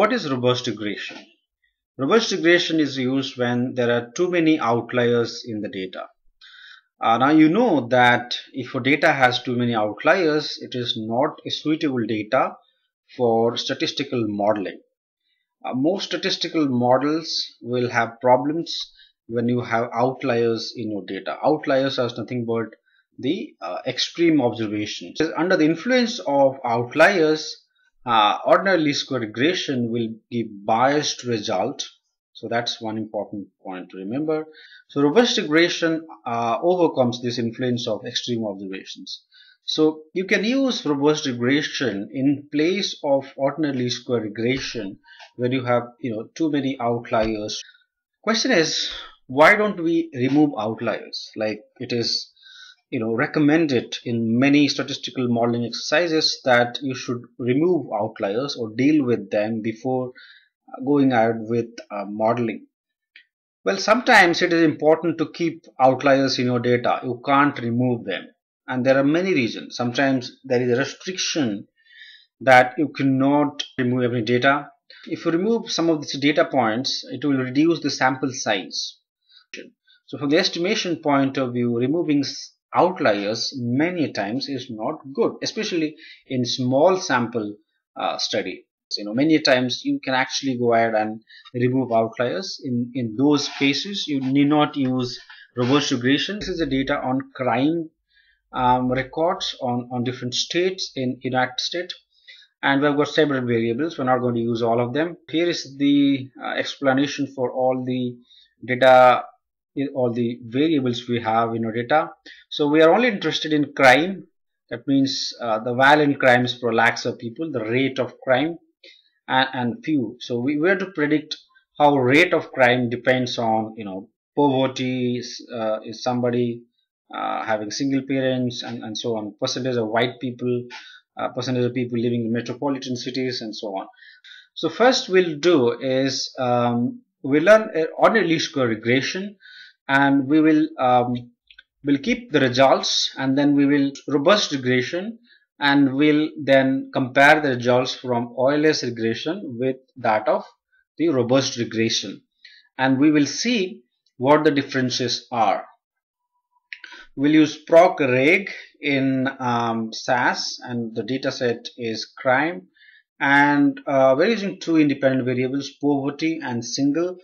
What is reverse regression? Reverse regression is used when there are too many outliers in the data. Now you know that if your data has too many outliers, it is not a suitable data for statistical modeling. Most statistical models will have problems when you have outliers in your data. Outliers are nothing but the extreme observations. Under the influence of outliers, ordinary least square regression will give biased result. So that's one important point to remember. So robust regression overcomes this influence of extreme observations. So you can use robust regression in place of ordinary least square regression when you have too many outliers. Question is, why don't we remove outliers like it is recommended in many statistical modeling exercises that you should remove outliers or deal with them before going ahead with modeling? Well, sometimes it is important to keep outliers in your data. You can't remove them, and there are many reasons. Sometimes there is a restriction that you cannot remove every data. If you remove some of these data points, it will reduce the sample size. So from the estimation point of view, removing outliers many times is not good, especially in small sample study. Many times you can actually go ahead and remove outliers. In those cases, you need not use reverse regression. This is the data on crime records on different states in United States, and we've got several variables. We're not going to use all of them. Here is the explanation for all the data, all the variables we have in our data. So we are only interested in crime. That means the violent crimes per lakhs of people, the rate of crime, and few. So we were to predict how rate of crime depends on poverty, is somebody having single parents, and so on, percentage of white people, percentage of people living in metropolitan cities, and so on. So first we'll do is we'll learn ordinary least square regression, and we will we'll keep the results, and then we will robust regression, and we'll then compare the results from OLS regression with that of the robust regression, and we will see what the differences are. We'll use PROC REG in SAS, and the data set is crime, and we're using two independent variables, poverty and single,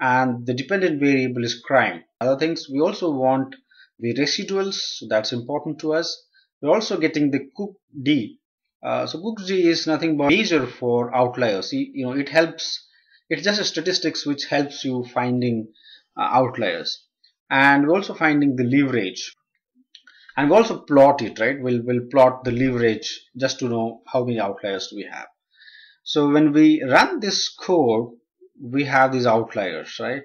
and the dependent variable is crime. Other things, we also want the residuals, so that's important to us. We're also getting the Cook's D. So Cook's D is nothing but a measure for outliers. It helps. It's just a statistics which helps you finding outliers, and we're also finding the leverage, and we also plot it, right? We'll plot the leverage just to know how many outliers do we have. So when we run this code, we have these outliers, right?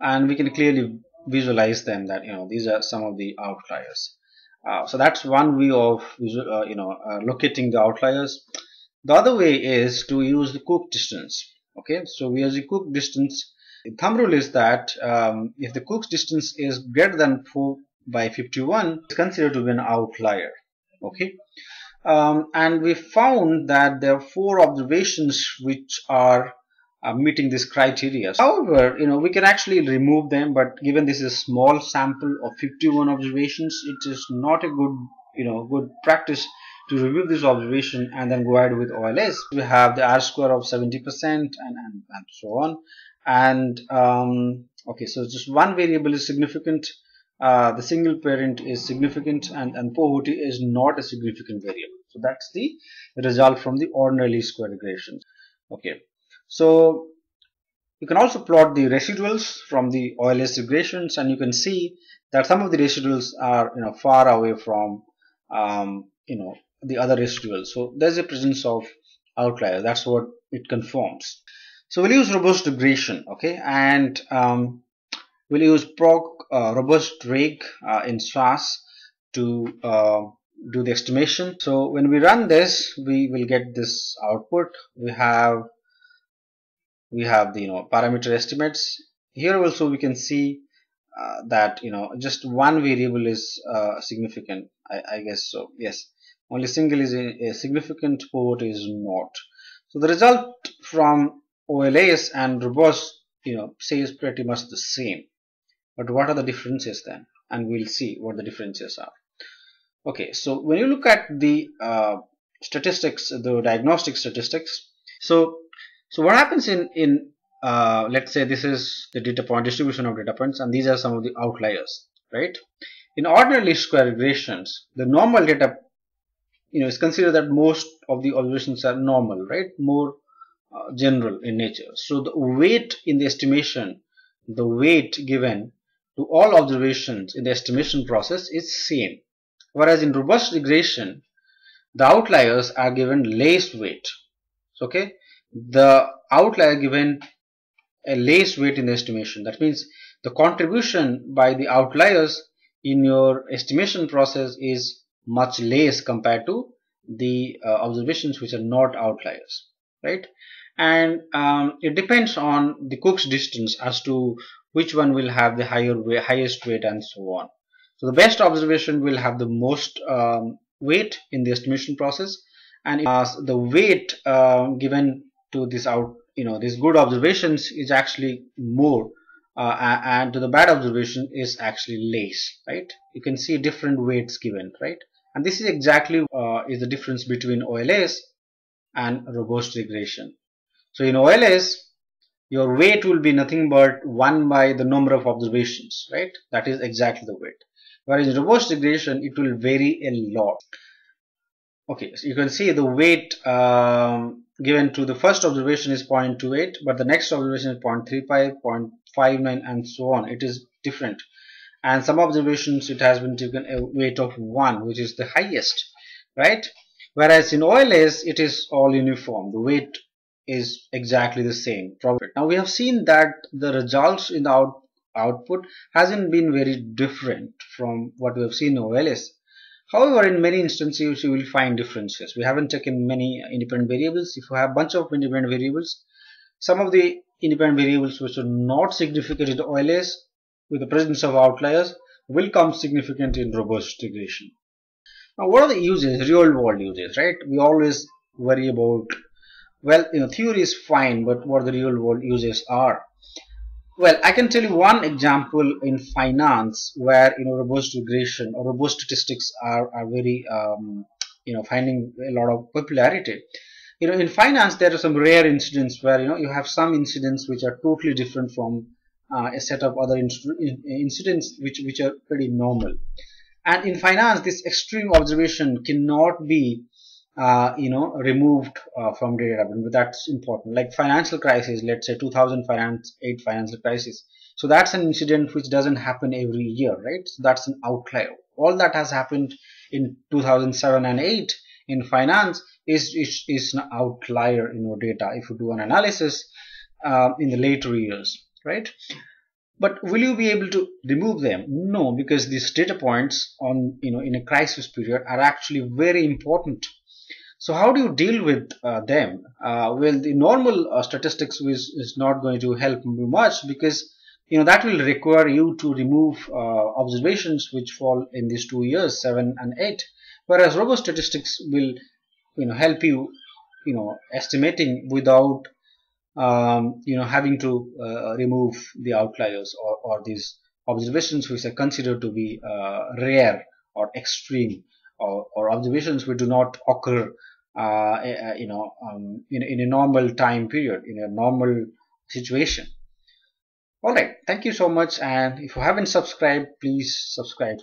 And we can clearly visualize them that these are some of the outliers. So that's one way of locating the outliers. The other way is to use the Cook's distance. Okay, so we use the Cook's distance. The thumb rule is that if the Cook's distance is greater than 4/51, it's considered to be an outlier. Okay, and we found that there are 4 observations which are meeting this criteria. However, we can actually remove them, but given this is a small sample of 51 observations, it is not a good, good practice to remove this observation and then go ahead with OLS. We have the R-square of 70% and so on. And okay, so just one variable is significant. The single parent is significant, and poverty is not a significant variable. So that's the result from the ordinary least square regression. Okay. So you can also plot the residuals from the OLS regressions, and you can see that some of the residuals are far away from the other residuals. So there's a presence of outliers. That's what it confirms. So we'll use robust regression, okay, and we'll use PROC robust reg in SAS to do the estimation. So when we run this, we will get this output. We have the parameter estimates. Here also we can see that just one variable is significant. I guess so. Yes, only single is significant. Poverty is not. So the result from OLS and robust, says pretty much the same. But what are the differences then? And we'll see what the differences are. Okay, so when you look at the statistics, the diagnostic statistics, so what happens in let's say this is the data point distribution of data points, and these are some of the outliers, right? In ordinary least square regressions, the normal data, it's considered that most of the observations are normal, right? More general in nature. So the weight in the estimation, the weight given to all observations in the estimation process is same. Whereas in robust regression, the outliers are given less weight. Okay, the outlier given a less weight in the estimation. That means the contribution by the outliers in your estimation process is much less compared to the observations which are not outliers, right? And it depends on the Cook's distance as to which one will have the highest weight and so on. So the best observation will have the most weight in the estimation process, and the weight given to this these good observations is actually more, and to the bad observation is actually less, right? You can see different weights given, right? And this is exactly is the difference between OLS and robust regression. So in OLS, your weight will be nothing but 1 by the number of observations, right? That is exactly the weight. Whereas in robust regression, it will vary a lot. Okay, so you can see the weight given to the first observation is 0.28, but the next observation is 0.35, 0.59, and so on. It is different. And some observations, it has been taken a weight of 1, which is the highest, right? Whereas in OLS, it is all uniform. The weight is exactly the same. Now, we have seen that the results in the output hasn't been very different from what we have seen in OLS. However, in many instances you will find differences. We haven't taken many independent variables. If you have a bunch of independent variables, some of the independent variables which are not significant in OLS with the presence of outliers will come significant in robust regression. Now, what are the uses, real world uses, right? We always worry about, well, theory is fine, but what the real world uses are. Well, I can tell you one example in finance where robust regression or robust statistics are very finding a lot of popularity. In finance there are some rare incidents where you have some incidents which are totally different from a set of other incidents which are pretty normal. And in finance, this extreme observation cannot be removed from data, but that's important. Like financial crisis, let's say 2008 financial crisis. So that's an incident which doesn't happen every year, right? So that's an outlier. All that has happened in 2007 and 8 in finance is an outlier in your data. If you do an analysis in the later years, right? But will you be able to remove them? No, because these data points on in a crisis period are actually very important. So how do you deal with them? Well, the normal statistics is not going to help you much, because that will require you to remove observations which fall in these 2 years, 7 and 8. Whereas robust statistics will help you estimating without having to remove the outliers or these observations which are considered to be rare or extreme, or observations which do not occur in a normal time period, in a normal situation. All right, thank you so much, and if you haven't subscribed, please subscribe.